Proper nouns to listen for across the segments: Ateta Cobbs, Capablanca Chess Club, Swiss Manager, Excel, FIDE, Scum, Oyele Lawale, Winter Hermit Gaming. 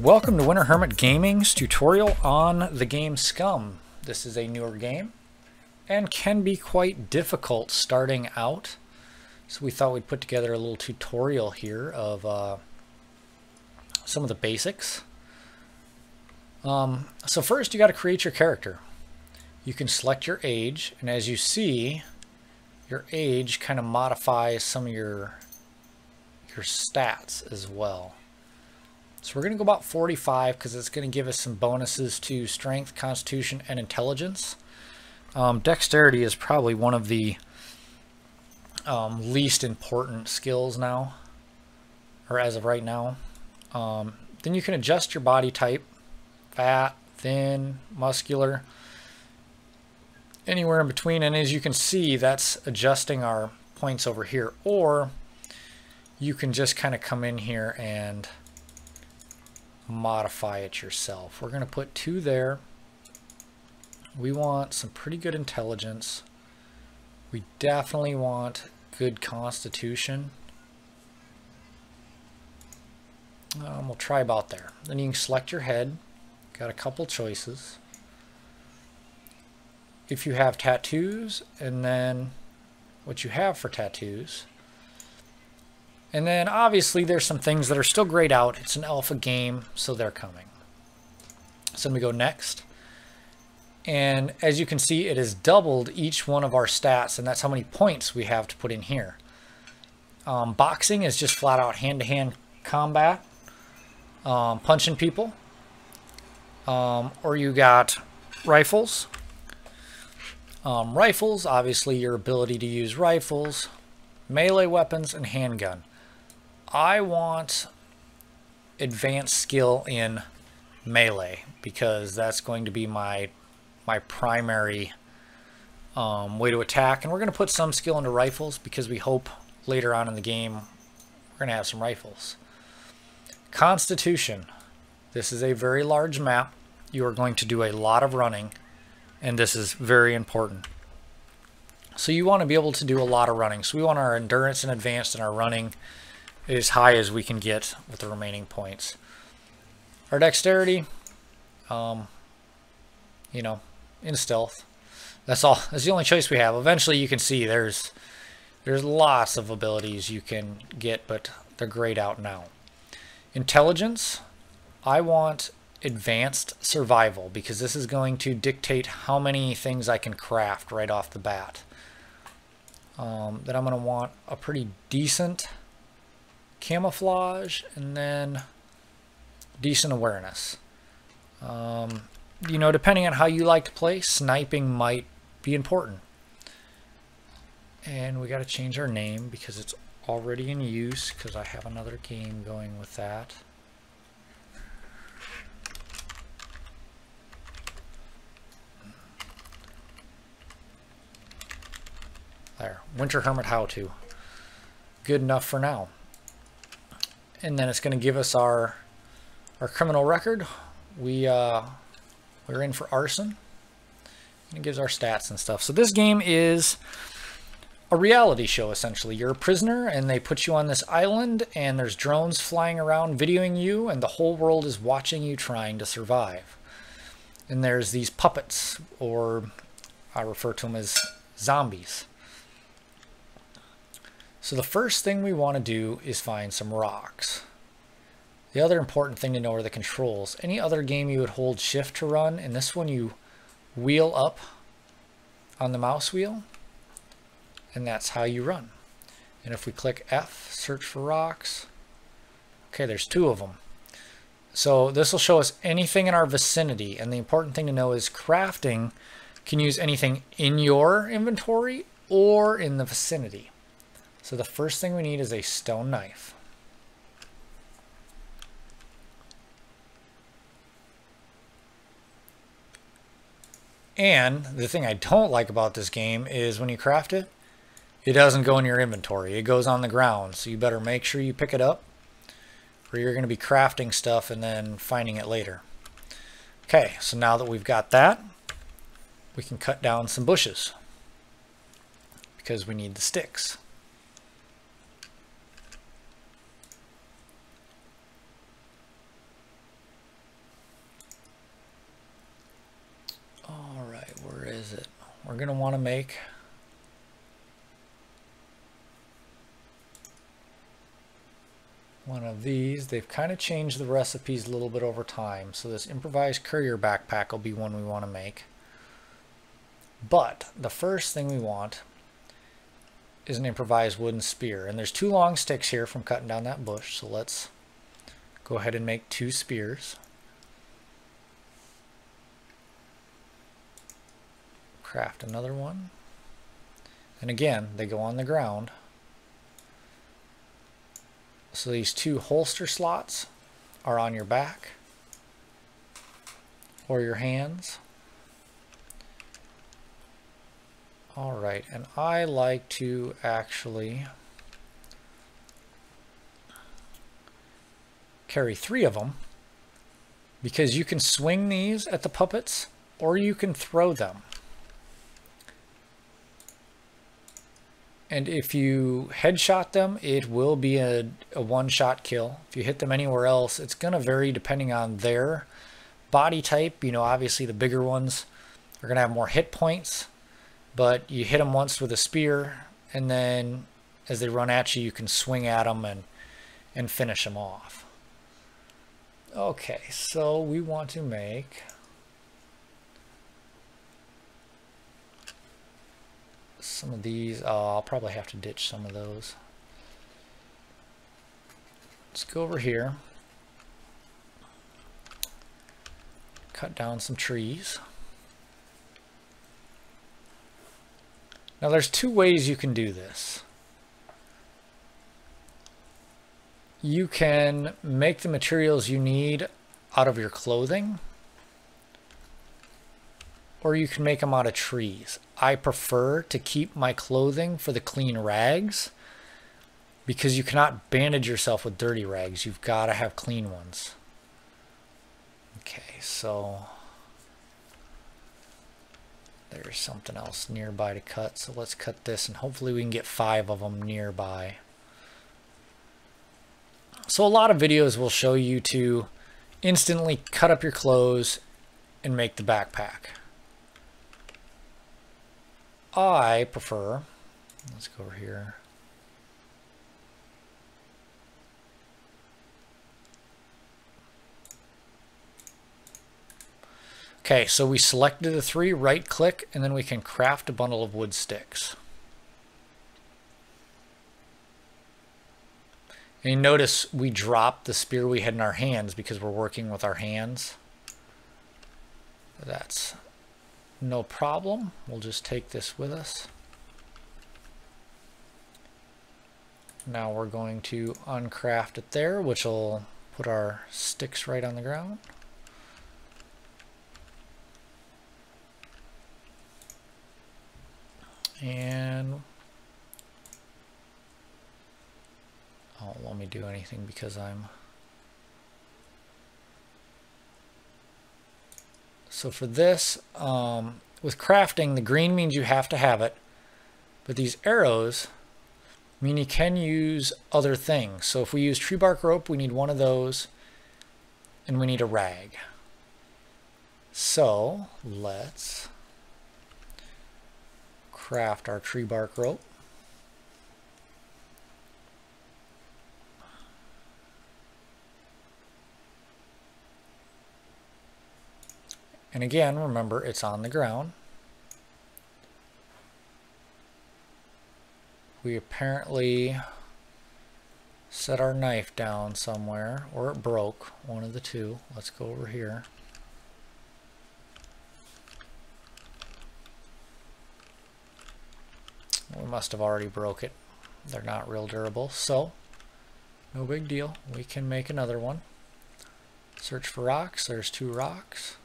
Welcome to Winter Hermit Gaming's tutorial on the game Scum. This is a newer game and can be quite difficult starting out. So we thought we'd put together a little tutorial here of some of the basics. So first you got to create your character. You can select your age, and as you see, your age kind of modifies some of your stats as well. So we're going to go about 45 because it's going to give us some bonuses to strength, constitution, and intelligence. Dexterity is probably one of the least important skills now, or as of right now. Then you can adjust your body type, fat, thin, muscular, anywhere in between. And as you can see, that's adjusting our points over here. Or you can just kind of come in here and modify it yourself. We're going to put 2 there. We want some pretty good intelligence. We definitely want good constitution. We'll try about there. Then you can select your head. Got a couple choices. If you have tattoos, and then what you have for tattoos. And then obviously there's some things that are still grayed out. It's an alpha game, so they're coming. So let me go next. And as you can see, it has doubled each one of our stats, and that's how many points we have to put in here. Boxing is just flat out hand-to-hand combat, punching people, or you got rifles. Rifles, obviously your ability to use rifles, melee weapons, and handgun. I want advanced skill in melee because that's going to be my primary way to attack. And we're going to put some skill into rifles because we hope later on in the game we're going to have some rifles. Constitution. This is a very large map. You are going to do a lot of running, and this is very important. So you want to be able to do a lot of running. So we want our endurance and advanced and our running as high as we can get with the remaining points. Our dexterity, you know, in stealth. That's all. That's the only choice we have. Eventually you can see there's lots of abilities you can get, but they're grayed out now. Intelligence, I want advanced survival because this is going to dictate how many things I can craft right off the bat. Then I'm going to want a pretty decent camouflage and then decent awareness. You know, depending on how you like to play, sniping might be important. And we got to change our name because it's already in use because I have another game going with that. There, Winter Hermit How To. Good enough for now. And then it's going to give us our criminal record. We're in for arson. And it gives our stats and stuff. So this game is a reality show, essentially. You're a prisoner, and they put you on this island, and there's drones flying around videoing you, and the whole world is watching you trying to survive. And there's these puppets, or I refer to them as zombies. So the first thing we want to do is find some rocks. The other important thing to know are the controls. Any other game you would hold shift to run, and this one you wheel up on the mouse wheel, and that's how you run. And if we click F, search for rocks. Okay, there's 2 of them. So this will show us anything in our vicinity, and the important thing to know is crafting can use anything in your inventory or in the vicinity. So the first thing we need is a stone knife. And the thing I don't like about this game is when you craft it, it doesn't go in your inventory. It goes on the ground. So you better make sure you pick it up or you're going to be crafting stuff and then finding it later. Okay, so now that we've got that, we can cut down some bushes because we need the sticks. going to want to make. One of these. They've kind of changed the recipes a little bit over time. So this improvised courier backpack will be one we want to make. But the first thing we want is an improvised wooden spear. And there's two long sticks here from cutting down that bush. So let's go ahead and make two spears. Craft another one. And again, they go on the ground. So these two holster slots are on your back or your hands. All right, and I like to actually carry three of them because you can swing these at the puppets or you can throw them. And if you headshot them, it will be a one-shot kill. If you hit them anywhere else, it's going to vary depending on their body type. You know, obviously the bigger ones are going to have more hit points. But you hit them once with a spear, and then as they run at you, you can swing at them and finish them off. Okay, so we want to make... some of these. I'll probably have to ditch some of those. Let's go over here. Cut down some trees. Now there's two ways you can do this. You can make the materials you need out of your clothing, or you can make them out of trees. I prefer to keep my clothing for the clean rags because you cannot bandage yourself with dirty rags. You've got to have clean ones. Okay, so there's something else nearby to cut. So let's cut this and hopefully we can get 5 of them nearby. So a lot of videos will show you to instantly cut up your clothes and make the backpack. I prefer, let's go over here, okay, so we selected the three, right click, and then we can craft a bundle of wood sticks. And you notice we dropped the spear we had in our hands because we're working with our hands. That's no problem. We'll just take this with us. Now we're going to uncraft it there, which will put our sticks right on the ground. And it won't let me do anything because I'm... So for this, with crafting, the green means you have to have it, but these arrows mean you can use other things. So if we use tree bark rope, we need one of those, and we need a rag. So let's craft our tree bark rope. And again, remember, it's on the ground. We apparently set our knife down somewhere, or it broke, one of the two. Let's go over here. We must have already broke it. They're not real durable, so no big deal. We can make another one. Search for rocks. There's 2 rocks.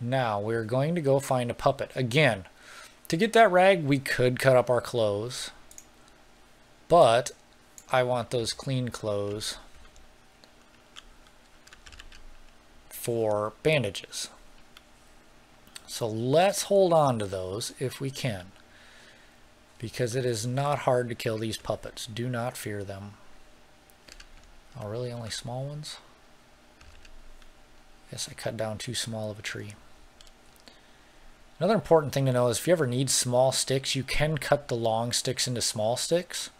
Now we're going to go find a puppet. Again, to get that rag, we could cut up our clothes, but I want those clean clothes for bandages. So let's hold on to those if we can, because it is not hard to kill these puppets. Do not fear them. Oh, really? Only small ones? Yes, I cut down too small of a tree. Another important thing to know is if you ever need small sticks, you can cut the long sticks into small sticks.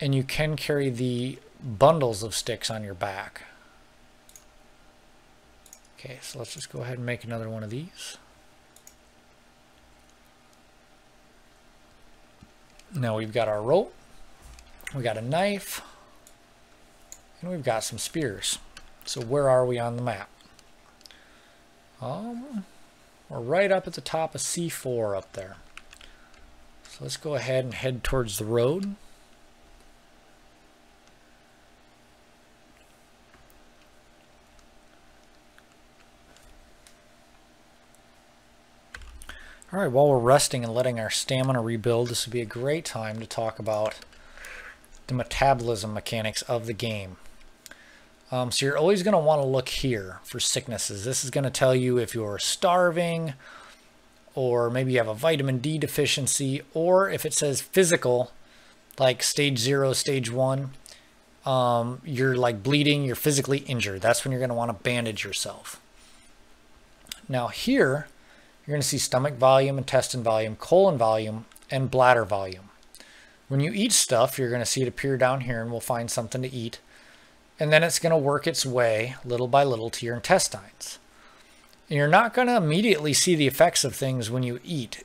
And you can carry the bundles of sticks on your back. Okay, so let's just go ahead and make another one of these. Now we've got our rope, we got a knife, and we've got some spears. So where are we on the map? We're right up at the top of C4 up there. So let's go ahead and head towards the road. All right, while we're resting and letting our stamina rebuild, this would be a great time to talk about the metabolism mechanics of the game. So you're always going to want to look here for sicknesses. This is going to tell you if you're starving, or maybe you have a vitamin D deficiency, or if it says physical, like stage 0, stage 1, you're like bleeding, you're physically injured. That's when you're going to want to bandage yourself. Now here, you're going to see stomach volume, intestine volume, colon volume, and bladder volume. When you eat stuff, you're going to see it appear down here, and we'll find something to eat. And then it's going to work its way, little by little, to your intestines. And you're not going to immediately see the effects of things when you eat.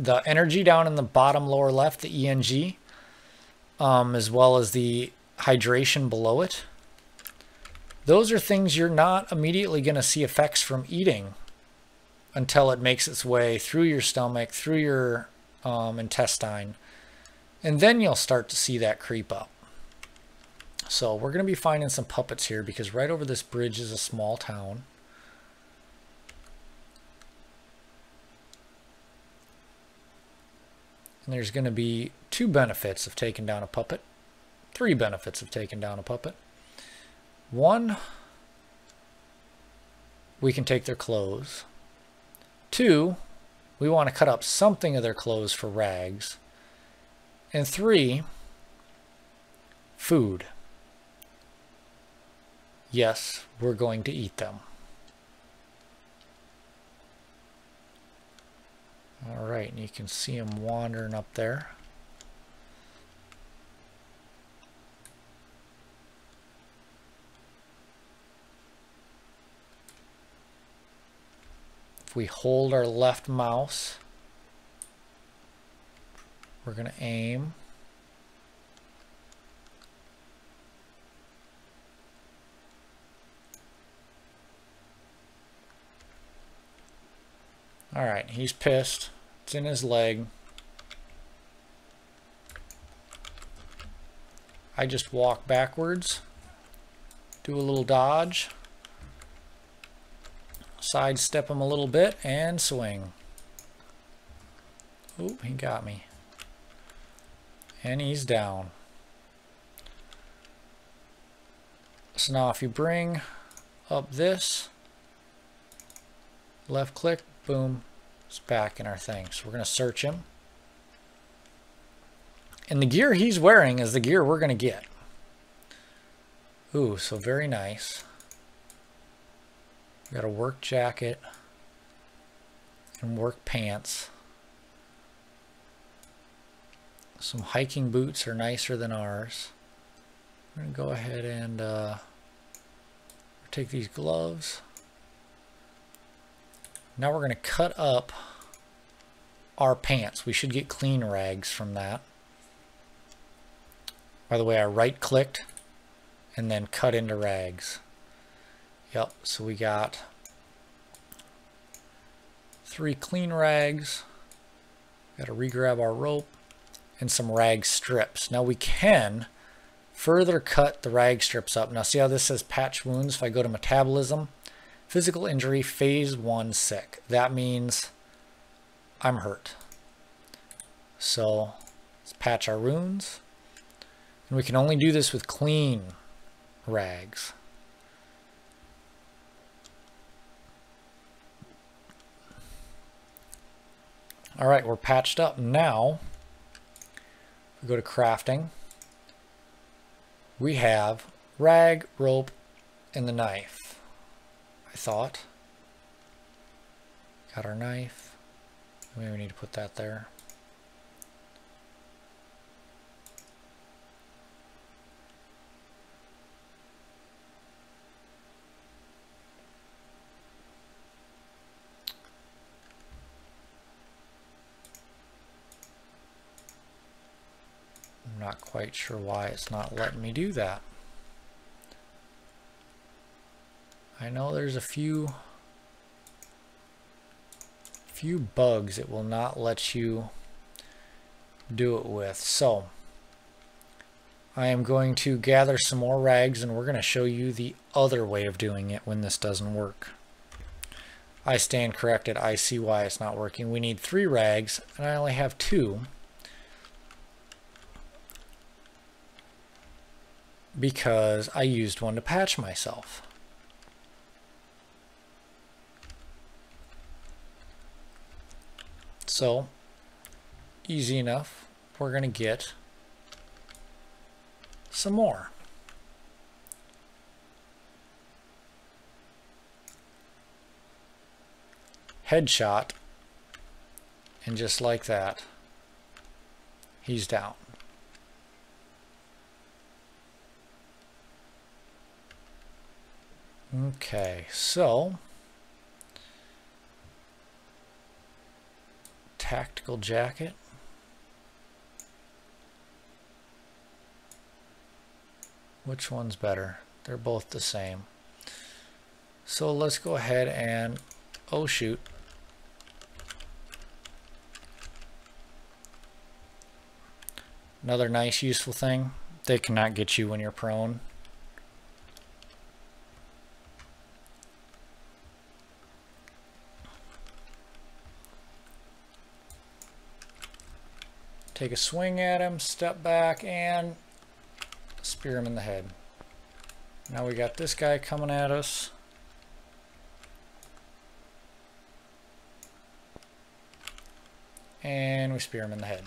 The energy down in the bottom lower left, the ENG, as well as the hydration below it, those are things you're not immediately going to see effects from eating until it makes its way through your stomach, through your intestine, and then you'll start to see that creep up. So we're going to be finding some puppets here because right over this bridge is a small town. And there's going to be two benefits of taking down a puppet. Three benefits of taking down a puppet. One, we can take their clothes. Two, we want to cut up something of their clothes for rags. And three, food. Yes, we're going to eat them. All right, and you can see them wandering up there. We hold our left mouse, we're going to aim, alright, he's pissed, it's in his leg, I just walk backwards, do a little dodge, sidestep him a little bit and swing. Oop, he got me. And he's down. So now if you bring up this, left click, boom, it's back in our thing. So we're going to search him. And the gear he's wearing is the gear we're going to get. Ooh, so very nice. Got a work jacket and work pants. Some hiking boots are nicer than ours. We're going to go ahead and take these gloves. Now we're going to cut up our pants. We should get clean rags from that. By the way, I right clicked and then cut into rags. Yep, so we got 3 clean rags, got to regrab our rope, and some rag strips. Now we can further cut the rag strips up. Now see how this says patch wounds? If I go to metabolism, physical injury, phase 1 sick. That means I'm hurt. So let's patch our wounds. And we can only do this with clean rags. All right, we're patched up. Now, we go to crafting. We have rag, rope, and the knife, I thought. Got our knife. Maybe we need to put that there. I'm not quite sure why it's not letting me do that. I know there's a few bugs it will not let you do it with. So I am going to gather some more rags, and we're going to show you the other way of doing it when this doesn't work. I stand corrected. I see why it's not working. We need 3 rags, and I only have 2. Because I used one to patch myself. So, easy enough, we're going to get some more. Headshot, and just like that, he's down. Okay, so tactical jacket. Which one's better? They're both the same. So let's go ahead and, oh shoot. Another nice useful thing. They cannot get you when you're prone. Take a swing at him, step back, and spear him in the head. Now we got this guy coming at us. And we spear him in the head.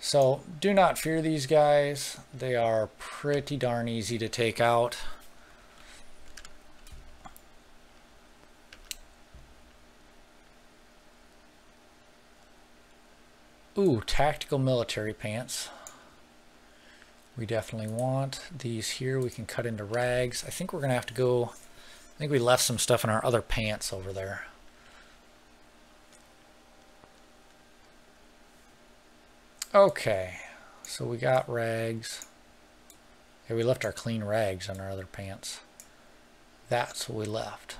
So do not fear these guys. They are pretty darn easy to take out. Ooh, tactical military pants. We definitely want these here. We can cut into rags. I think we're going to have to go... I think we left some stuff in our other pants over there. Okay. So we got rags. Okay, we left our clean rags on our other pants. That's what we left.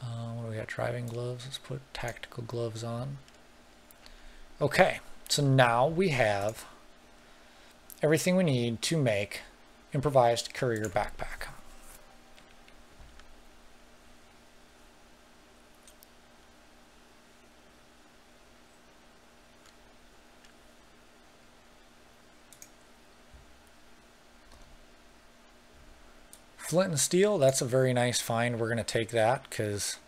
What do we got? Driving gloves. Let's put tactical gloves on. Okay, so now we have everything we need to make improvised courier backpack. Flint and steel, that's a very nice find. We're going to take that because...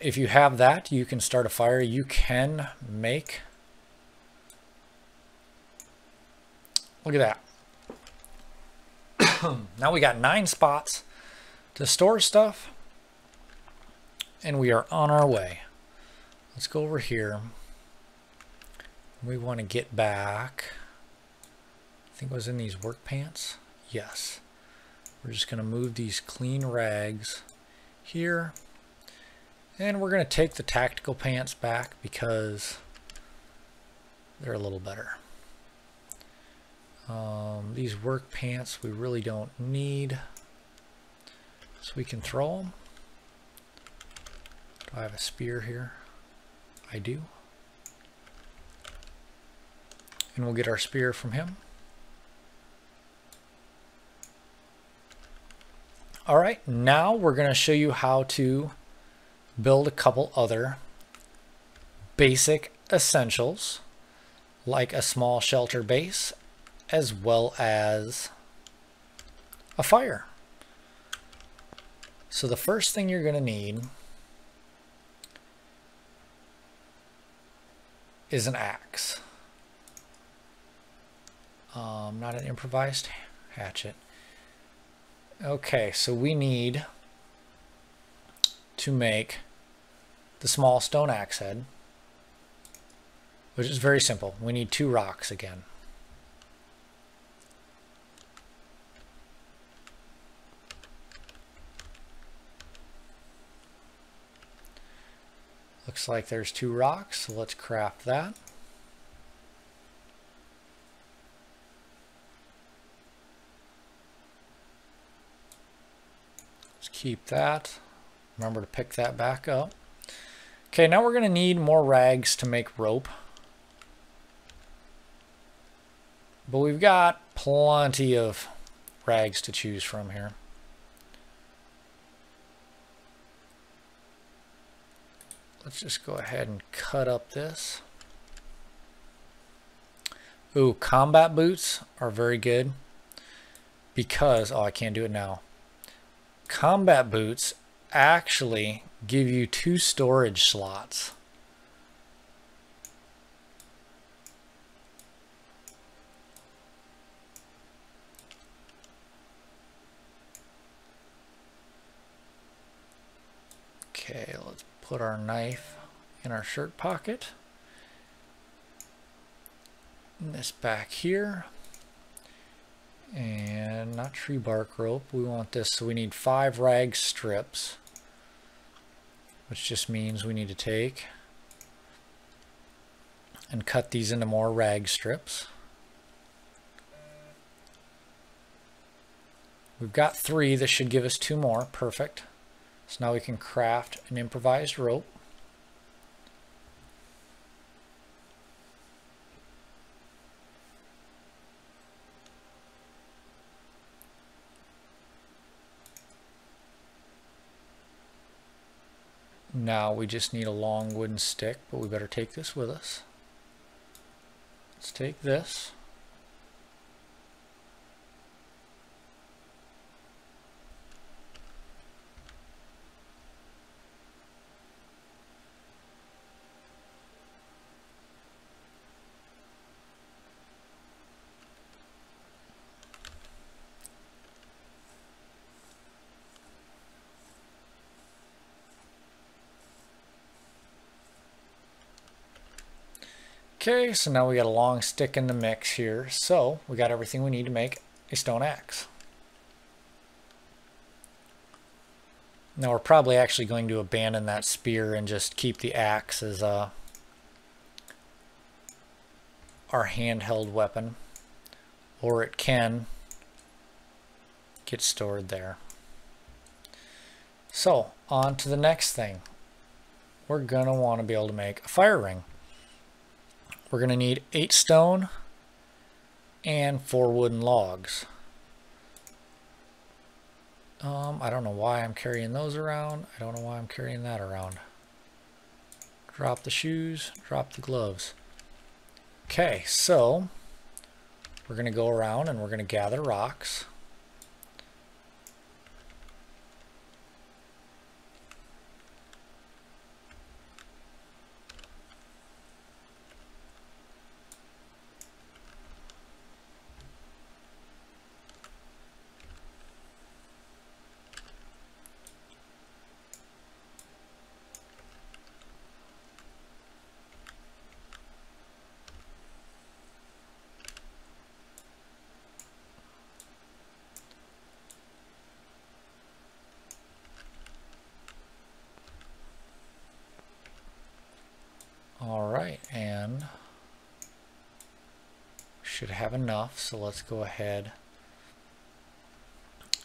if you have that, you can start a fire. You can make... Look at that. Now we got 9 spots to store stuff. And we are on our way. Let's go over here. We want to get back. I think it was in these work pants. Yes. We're just going to move these clean rags here. And we're going to take the tactical pants back because they're a little better. These work pants we really don't need. So we can throw them. Do I have a spear here? I do. And we'll get our spear from him. Alright, now we're going to show you how to build a couple other basic essentials like a small shelter base as well as a fire. So the first thing you're going to need is an axe. Not an improvised hatchet. Okay, so we need to make the small stone axe head, which is very simple. We need 2 rocks again. Looks like there's 2 rocks, so let's craft that. Let's keep that. Remember to pick that back up. Okay, now we're going to need more rags to make rope. But we've got plenty of rags to choose from here. Let's just go ahead and cut up this. Ooh, combat boots are very good because, oh, I can't do it now. Combat boots actually give you 2 storage slots. Okay, let's put our knife in our shirt pocket. And this back here. And not tree bark rope. We want this. So we need 5 rag strips. Which just means we need to take and cut these into more rag strips. We've got 3. This should give us 2 more. Perfect. So now we can craft an improvised rope. Now we just need a long wooden stick, but we better take this with us. Let's take this. Okay, so now we got a long stick in the mix here, so we got everything we need to make a stone axe. Now we're probably actually going to abandon that spear and just keep the axe as our handheld weapon, or it can get stored there. So on to the next thing. We're gonna want to be able to make a fire ring. We're going to need 8 stone and 4 wooden logs. I don't know why I'm carrying those around. I don't know why I'm carrying that around. Drop the shoes, drop the gloves. Okay, so we're going to go around and we're going to gather rocks. And should have enough, so let's go ahead.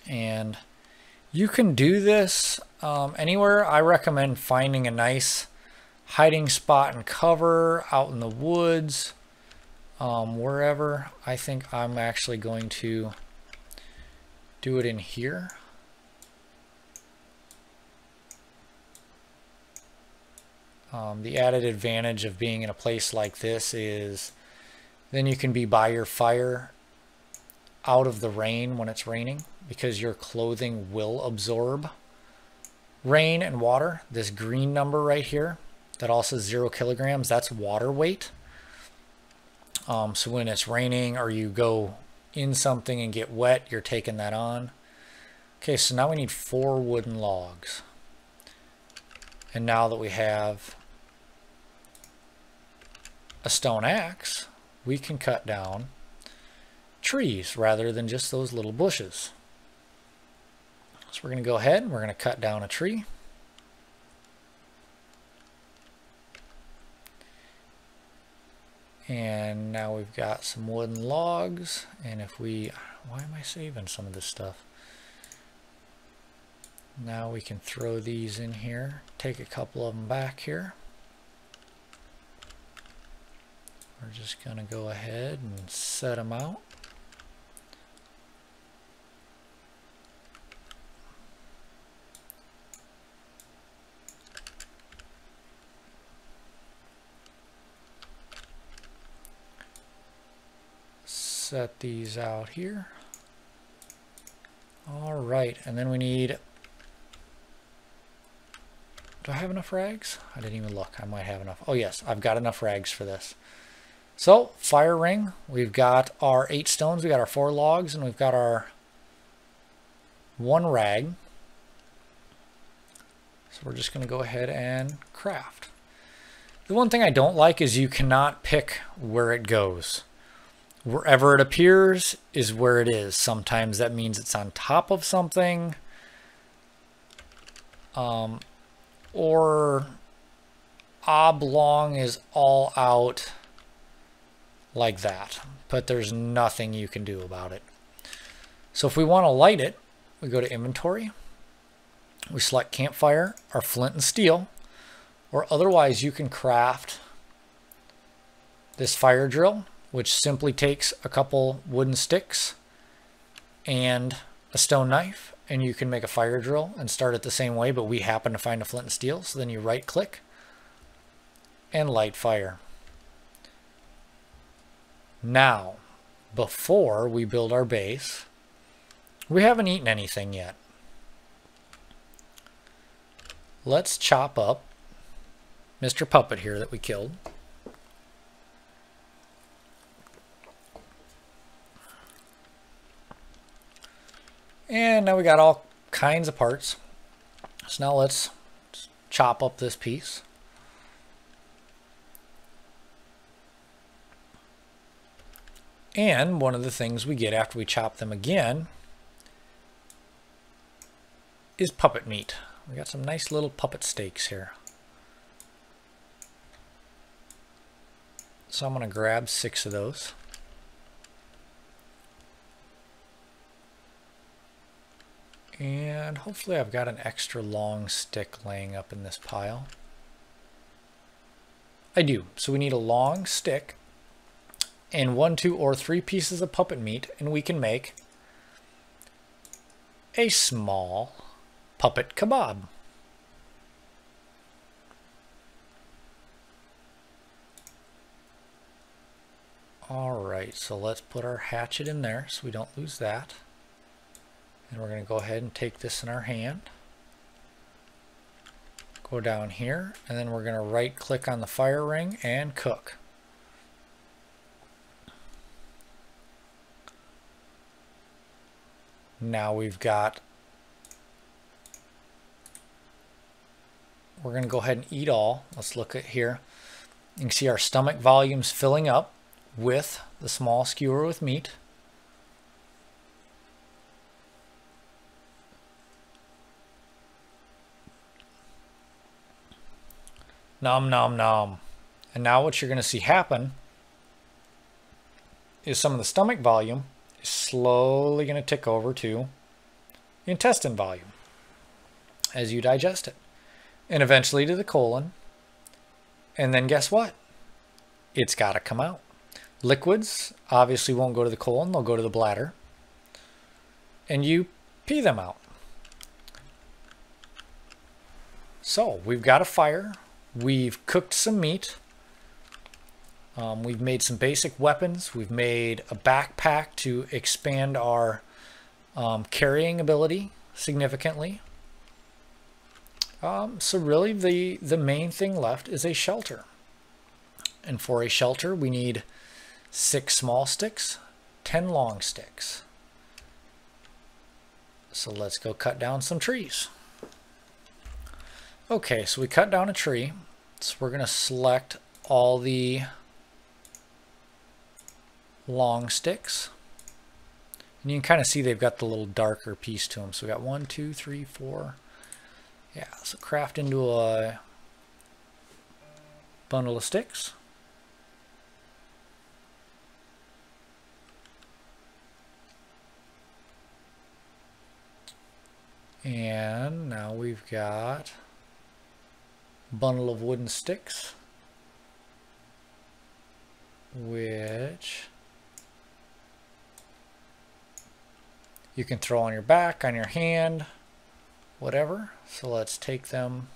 And you can do this anywhere. I recommend finding a nice hiding spot and cover out in the woods, wherever. I think I'm actually going to do it in here. The added advantage of being in a place like this is then you can be by your fire out of the rain when it's raining, because your clothing will absorb rain and water. This green number right here, that also is 0 kilograms, that's water weight. So when it's raining or you go in something and get wet, you're taking that on. Okay, so now we need 4 wooden logs. And now that we have a stone axe, we can cut down trees rather than just those little bushes. So we're going to go ahead and we're going to cut down a tree. And now we've got some wooden logs. And if we, why am I saving some of this stuff? Now we can throw these in here, take a couple of them back here. We're just going to go ahead and set them out. Set these out here. All right, and then we need, do I have enough rags? I didn't even look. I might have enough. Oh yes, I've got enough rags for this. So fire ring, we've got our 8 stones, we got our 4 logs, and we've got our 1 rag. So we're just going to go ahead and craft. The one thing I don't like is you cannot pick where it goes. Wherever it appears is where it is. Sometimes that means it's on top of something. Or oblong is all out like that, but there's nothing you can do about it. So if we want to light it, we go to inventory, we select campfire or flint and steel, or otherwise you can craft this fire drill, which simply takes a couple wooden sticks and a stone knife, and you can make a fire drill and start it the same way, but we happen to find a flint and steel, so then you right click and light fire. Now, before we build our base, we haven't eaten anything yet. Let's chop up Mr. Puppet here that we killed. And now we got all kinds of parts. So now let's chop up this piece. And one of the things we get after we chop them again is puppet meat. We got some nice little puppet steaks here. So I'm going to grab 6 of those. And hopefully I've got an extra long stick laying up in this pile. I do. So we need a long stick and 1, 2, or 3 pieces of puppet meat, and we can make a small puppet kebab. All right, so let's put our hatchet in there so we don't lose that. And we're going to go ahead and take this in our hand, go down here, and then we're going to right click on the fire ring and cook. Now we've got, we're going to go ahead and eat all. Let's look at here. You can see our stomach volumes filling up with the small skewer with meat. Nom, nom, nom. And now what you're going to see happen is some of the stomach volume is slowly going to tick over to the intestine volume as you digest it. And eventually to the colon. And then guess what? It's got to come out. Liquids obviously won't go to the colon. They'll go to the bladder. And you pee them out. So we've got a fire. We've cooked some meat, we've made some basic weapons, we've made a backpack to expand our carrying ability significantly. So really the main thing left is a shelter. And for a shelter we need 6 small sticks, 10 long sticks. So let's go cut down some trees. Okay, so we cut down a tree. So we're going to select all the long sticks. And you can kind of see they've got the little darker piece to them. So we got 1, 2, 3, 4. Yeah, so craft into a bundle of sticks. And now we've got a bundle of wooden sticks, which you can throw on your back, on your hand, whatever. So let's take them.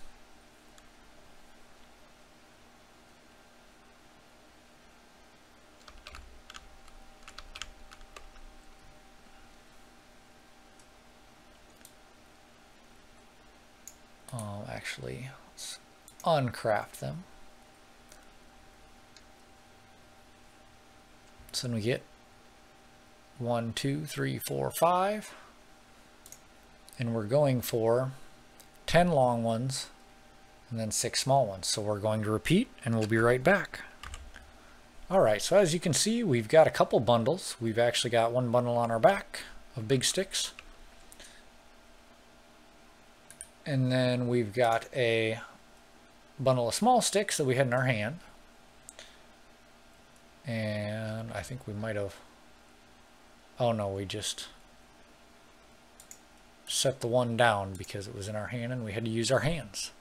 Actually, let's uncraft them. So then we get 1, 2, 3, 4, 5. And we're going for 10 long ones and then 6 small ones. So we're going to repeat and we'll be right back. All right, so as you can see, we've got a couple bundles. We've actually got one bundle on our back of big sticks. And then we've got a bundle of small sticks that we had in our hand. And I think we might have, oh no, we just set the one down because it was in our hand and we had to use our hands.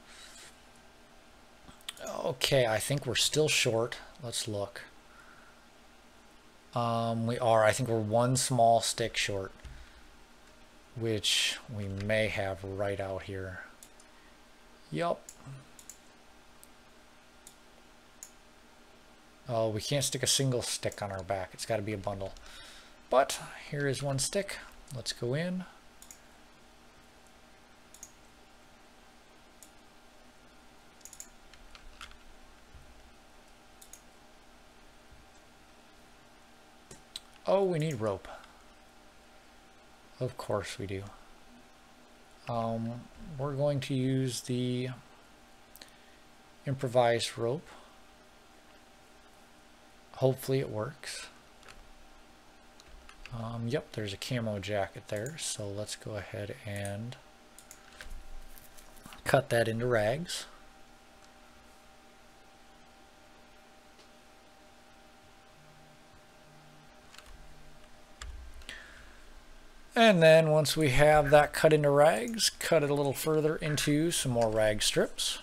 Okay, I think we're still short. Let's look. We are, I think we're one small stick short, which we may have right out here. Yup. Oh, we can't stick a single stick on our back. It's got to be a bundle. But here is one stick. Let's go in. Oh, we need rope. Of course we do. We're going to use the improvised rope. Hopefully it works. Yep, there's a camo jacket there. So let's go ahead and cut that into rags. And then once we have that cut into rags, cut it a little further into some more rag strips.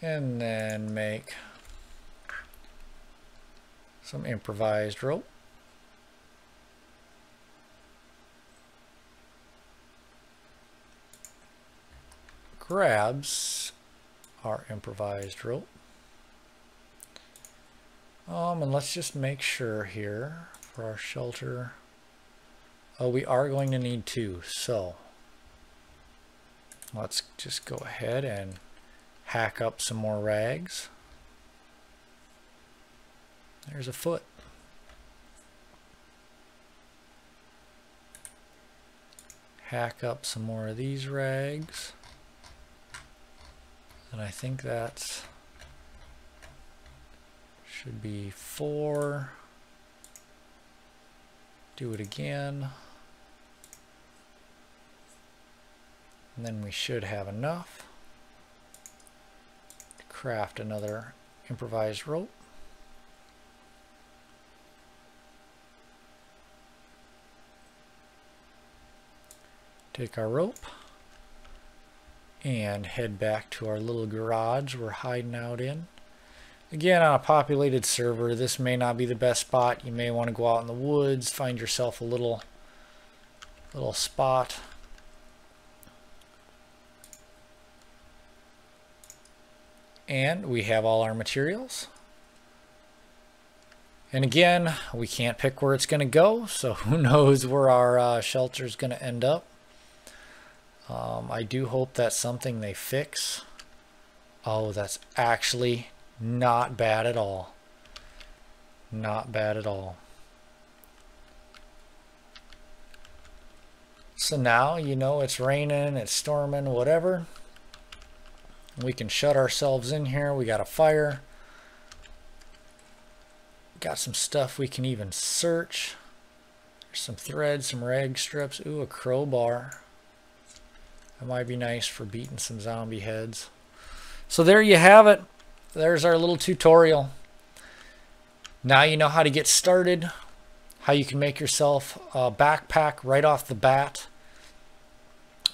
And then make some improvised rope. Grabs our improvised rope. And let's just make sure here for our shelter. Oh, we are going to need 2, so let's just go ahead and hack up some more rags. There's a foot. Hack up some more of these rags. And I think that's should be 4. Do it again. And then we should have enough to craft another improvised rope. Take our rope and head back to our little garage we're hiding out in. Again, on a populated server, this may not be the best spot. You may want to go out in the woods, find yourself a little spot. And we have all our materials. And again, we can't pick where it's going to go, so who knows where our shelter is going to end up. I do hope that's something they fix. Oh, that's actually not bad at all. Not bad at all. So now, you know, it's raining, it's storming, whatever. We can shut ourselves in here. We got a fire. Got some stuff we can even search. There's some threads, some rag strips. Ooh, a crowbar. That might be nice for beating some zombie heads. So there you have it. There's our little tutorial. Now you know how to get started, how you can make yourself a backpack right off the bat.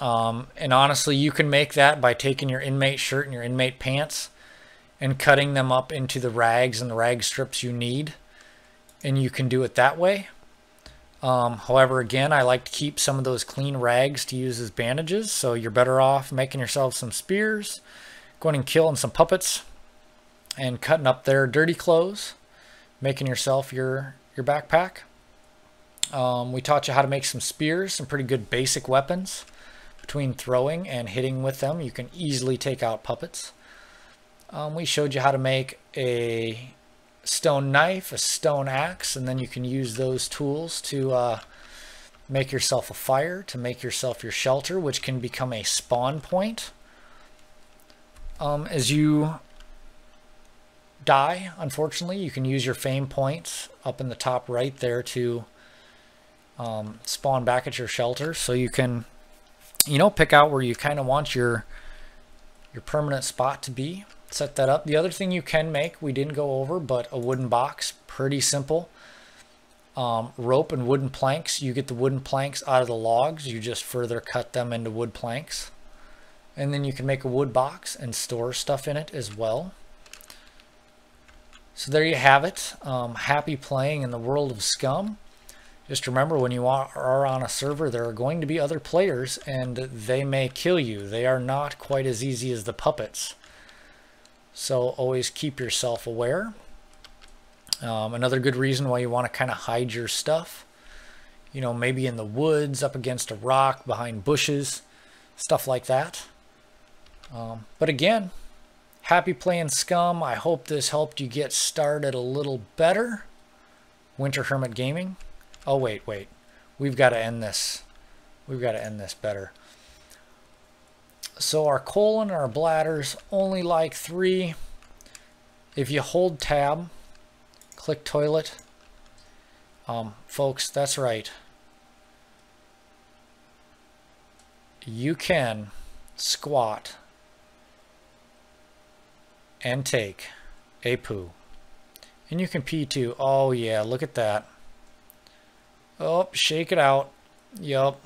And honestly, you can make that by taking your inmate shirt and your inmate pants and cutting them up into the rags and the rag strips you need. And you can do it that way. However, again, I like to keep some of those clean rags to use as bandages. So you're better off making yourself some spears, going and killing some puppets and cutting up their dirty clothes, making yourself your backpack. We taught you how to make some spears, some pretty good basic weapons. Between throwing and hitting with them, you can easily take out puppets. We showed you how to make a stone knife, a stone axe, and then you can use those tools to make yourself a fire, to make yourself your shelter, which can become a spawn point. As you die, unfortunately, you can use your fame points up in the top right there to spawn back at your shelter, so you can, you know, pick out where you kind of want your permanent spot to be. Set that up. The other thing you can make, we didn't go over, but a wooden box, pretty simple. Rope and wooden planks. You get the wooden planks out of the logs. You just further cut them into wood planks. And then you can make a wood box and store stuff in it as well. So there you have it. Happy playing in the world of Scum. Just remember, when you are on a server, there are going to be other players and they may kill you. They are not quite as easy as the puppets. So always keep yourself aware. Another good reason why you want to kind of hide your stuff. You know, maybe in the woods, up against a rock, behind bushes, stuff like that. But again, happy playing Scum. I hope this helped you get started a little better. Winter Hermit Gaming. Oh, wait. We've got to end this. We've got to end this better. So our colon, our bladder's only like 3. If you hold tab, click toilet. Folks, that's right. You can squat and take a poo. And you can pee too. Oh, yeah, look at that. Oh, shake it out. Yup.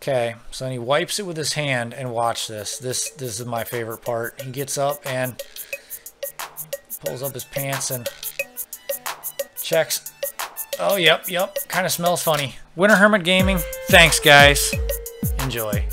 Okay, so he wipes it with his hand, and watch this. This is my favorite part. He gets up and pulls up his pants and checks. Oh, yep. Kind of smells funny. Winter Hermit Gaming. Thanks, guys. Enjoy.